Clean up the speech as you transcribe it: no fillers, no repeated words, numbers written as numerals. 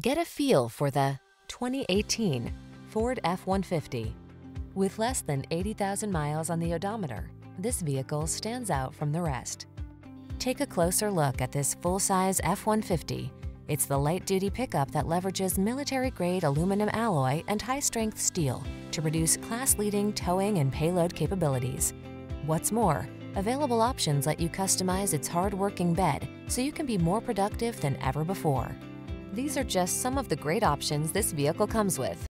Get a feel for the 2018 Ford F-150. With less than 80,000 miles on the odometer, this vehicle stands out from the rest. Take a closer look at this full-size F-150. It's the light-duty pickup that leverages military-grade aluminum alloy and high-strength steel to produce class-leading towing and payload capabilities. What's more, available options let you customize its hard-working bed so you can be more productive than ever before. These are just some of the great options this vehicle comes with.